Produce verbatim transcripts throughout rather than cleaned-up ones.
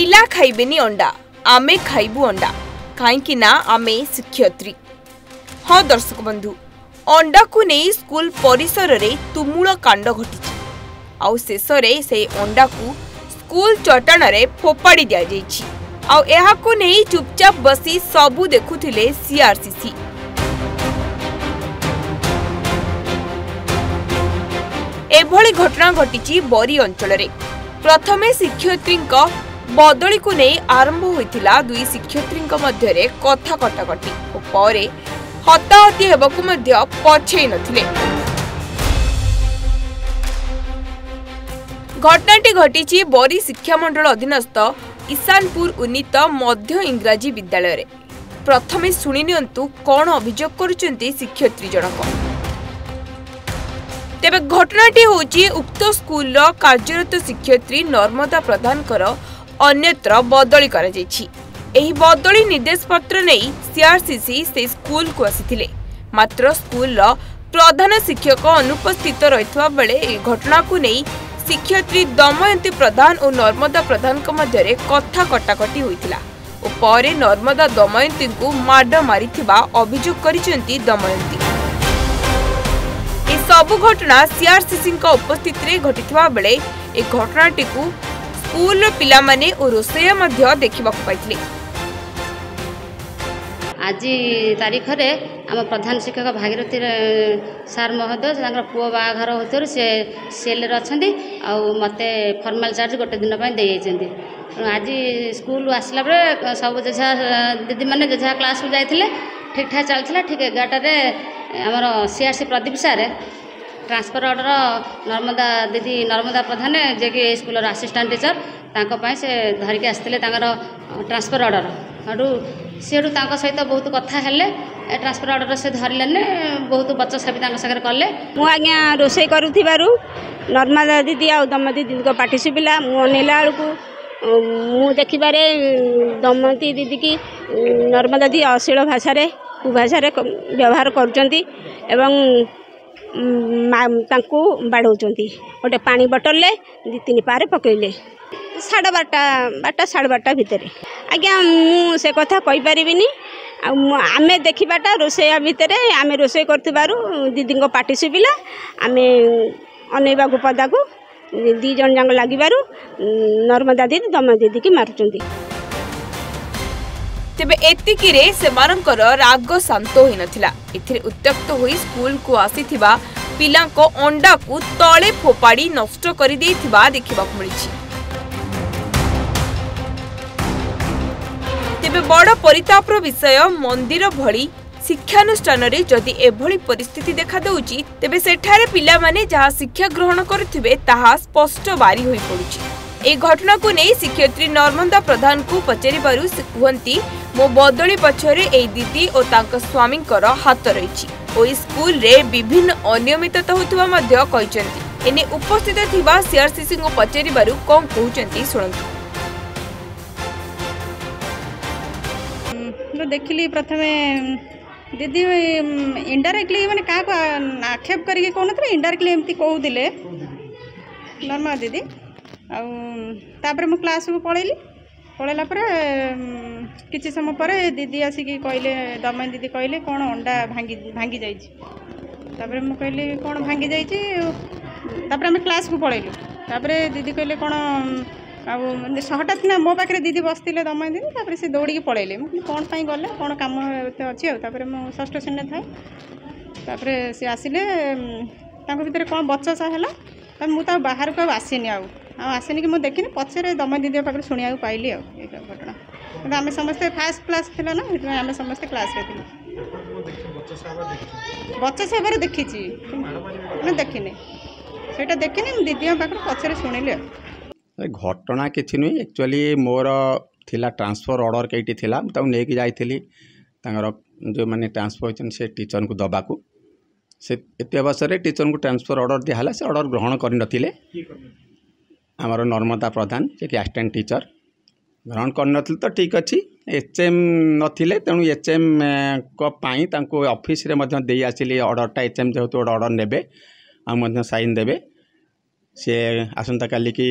पिला खाइबेनी अंडा आमे खाइबू अंडा कहीं ना आमे शिक्षयित्री। हाँ दर्शक बंधु, अंडा को नहीं स्कूल परिसर रे तुमुल कांड घटी आउ शेष से अंडा को स्कूल चटाण रे फोपाड़ी दिया जायछि। आउ एहा को नहीं चुपचाप बसी सबू देखुथिले सीआरसीसी। एभली घटना घटी बोरी अंचल रे। प्रथमे शिक्षयित्री बदली को नहीं आरंभ होता दुई शिक्षयित्री मध्य कथा कटाकटी और परे हताहती होबाकू मध्य पछे नथिले। घटनाटी घटी बोरी शिक्षामंडल अधीनस्थ ईशानपुर उन्नीत मध्य इंग्राजी विद्यालय रे। प्रथमे शुणी नियंतु कौन अभियोग करुचंती शिक्षयित्री जनक। तेबे घटनाटी होची उक्त स्कूल कार्यरत शिक्षयित्री नर्मदा प्रधान कर अन्यत्र बदली करा जायछि। एही बदली निर्देश पत्र नहीं सीआरसीसी से स्कूल को आसीथिले, मात्र स्कूल प्रधान शिक्षक अनुपस्थित रहितवा बेले ए घटना को नहीं शिक्षयित्री दमयंती प्रधान और नर्मदा प्रधान के मध्य कथा कटाकटी होइतिला और परे नर्मदा दमयंती को माड मारिथिबा अभियोग करिसेंती दमयंती। सबु घटना सीआरसीसी उपस्थित घटी बेले ए घटनाटी को स्कूल पिलामाने और रोसैया मध्य देखा पाइले। आज तारीख रे आम प्रधान शिक्षक भागीरथी सार महोदय पुओ बाघर हो सेल अच्छे आ मत फॉर्मल चार्ज गोटे दिन आज स्कूल आसला बेले सब जेझा दीदी मैंने जेझा क्लास को जाते ठीक ठाक चलता। ठीक एगारटे आमर सीआरसी प्रदीप सार ट्रांसफर ऑर्डर नर्मदा दीदी नर्मदा प्रधान जे कि स्कूल असिस्टेंट टीचर तांको से धरिक आसते ट्रांसफर ऑर्डर और सीढ़ू सहित बहुत कथा हेले ट्रांसफर ऑर्डर से धरले बहुत बचसा भी सागर कले। मु आज्ञा रोसई करू नर्मदा दीदी आ दम दीदी पार्टी शुभिला मुला मु देखिबारे दमती दीदी की नर्मदा दी अशील भाषा कुभाषा व्यवहार करुचंती एवं तांकू बाढ़ौचंती गोटे पानी बटल दी तीन पारे पकईले साढ़े बारटा बारटा साढ़े बारटा भितर। आज्ञा मु से कथा कहि परिबिनी आमे देखिबाटा रोसैया भितर आमे रोसई करथिबारु दीदी को पार्टी सुबिला आमे अनेबा को पदा को दी जन जांग लागिबारु नर्मदा दीदी दम दीदी की मारुचंती। तेबे एतिकी रे सेमानंकर राग शांत होई नथिला। एथिरे उत्त्यक्त होई स्कूल को आसीथिबा पिलांको अंडा को तळे फोपाड़ी नष्ट करि देथिबा देखिबाक मिलिछि। तेबे बड़ परितापर विषय मंदिर भली शिक्षानुष्ठान रे जदि एभली परिस्थिति देखा देउची तेबे सेठारे पिला माने जहा शिक्षा ग्रहण करथिबे ताहा स्पष्ट बारी होई पडुची। ए घटना को नै शिक्षयित्री नर्मदा प्रधान को पचेरी बारु कहंती मो बदली पछरे ए दीदी और तांका स्वामींकर हात रहिछि। ओई स्कूल रे विभिन्न अनियमितता होतवा मध्य कहचंती। एने उपस्थित थिबा सीआरसीसी को पचेरी बारु कोन कहचंती सुनंतु। देखिली प्रथमे दीदी इंडायरेक्टली मैंने क्या आक्षेप करके कौन थे इंडायरेक्टली एमती कहते नर्मदा दीदी आपर मु क्लास को पलैली पलैला किसी समय पर दीदी आसिकी कहले दमयंती दीदी कहले कौन अंडा भांगी भांगी जापर मु कहली कौन भांगी जापर आम क्लास को पलैलु तापर दीदी कहले कौन हटात ना मो पाखे दीदी बसते दमयंती सी दौड़ी पलैले मुझे कौन पाई गले कौन कम अच्छी षष्ठ श्रेणी थाए तापर सी आसिले भर कौन बचसा है मुझे बाहर को आसनी आसनी कि मुझे देखनी पचर दमयंती दीदी पाखे शुणा पाइली घटना तो आम समस्ते फास्ट क्लास थी ना आम समस्ते क्लास बचसा हमारे देखी देखनी से देखनी दीदी पाखे पचर शुणिली। घटना किसी नुहे एक्चुअली मोर थिला ट्रांसफर ऑर्डर कईटी थिला मुझे नहीं जाइली जो मैंने ट्रांसफर होती से टीचर को दबा को से एत अवसर टीचर को ट्रांसफर ऑर्डर दिहला से ऑर्डर ग्रहण करन आमर नर्मदा प्रधान जे असिस्टेंट टीचर ग्रहण करन तो ठीक अच्छी एच एम नथिले तेणु एच एम को ऑफिस रे मध्य दे आसिली ऑर्डरटा एच एम जेहेतु ऑर्डर नेबे आ साइन देबे सी आसंता काली की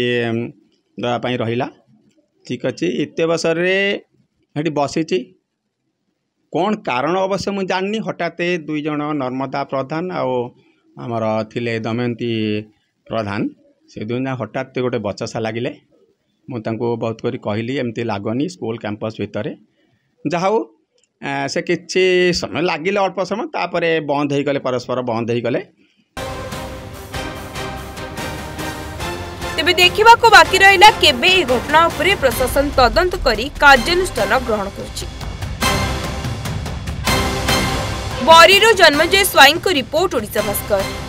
रहा ठीक अच्छे एत बस बसी कौन कारण अवश्य मुझे जानी हठात दुईज नर्मदा प्रधान आउ आमर थिले दमयंती प्रधान से दुईज हठात गोटे बचसा लगिले मुझे बहुत करी कहली एमती लगनी स्कूल कैंपस भितर जाओ से किसी समय लगे अल्प समय तापर बंद हो गले परस्पर बंद हो गले। तेबे देखा बाकी रहा के घटना उपरे प्रशासन तदंत कर कार्यानुष्ठान ग्रहण कर। बरीरू जन्मजय स्वाईं को रिपोर्ट ओडिशा भास्कर।